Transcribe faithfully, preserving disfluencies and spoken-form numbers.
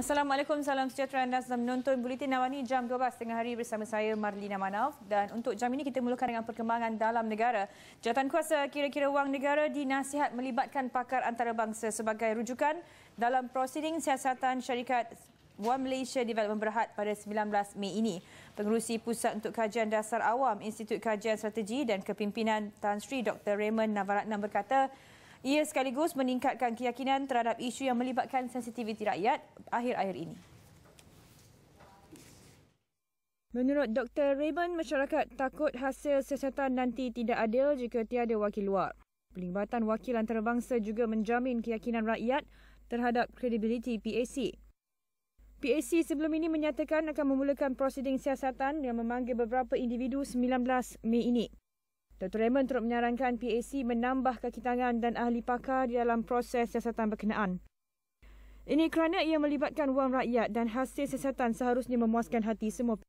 Assalamualaikum, salam sejahtera anda sedang menonton Buletin Awani jam dua belas tengah hari bersama saya Marlina Manaf, dan untuk jam ini kita mulakan dengan perkembangan dalam negara. Jawatankuasa Kira-Kira Wang Negara dinasihat melibatkan pakar antarabangsa sebagai rujukan dalam prosiding siasatan syarikat One Malaysia Development Berhad pada sembilan belas Mei ini. Pengerusi Pusat Untuk Kajian Dasar Awam Institut Kajian Strategi dan Kepimpinan Tan Sri Doktor Ramon Navaratnam berkata, ia sekaligus meningkatkan keyakinan terhadap isu yang melibatkan sensitiviti rakyat akhir-akhir ini. Menurut Doktor Ramon, masyarakat takut hasil siasatan nanti tidak adil jika tiada wakil luar. Pelibatan wakil antarabangsa juga menjamin keyakinan rakyat terhadap kredibiliti P A C. P A C sebelum ini menyatakan akan memulakan prosiding siasatan yang memanggil beberapa individu sembilan belas Mei ini. Doktor Ramon turut menyarankan P A C menambah kakitangan dan ahli pakar di dalam proses siasatan berkenaan. Ini kerana ia melibatkan wang rakyat dan hasil siasatan seharusnya memuaskan hati semua.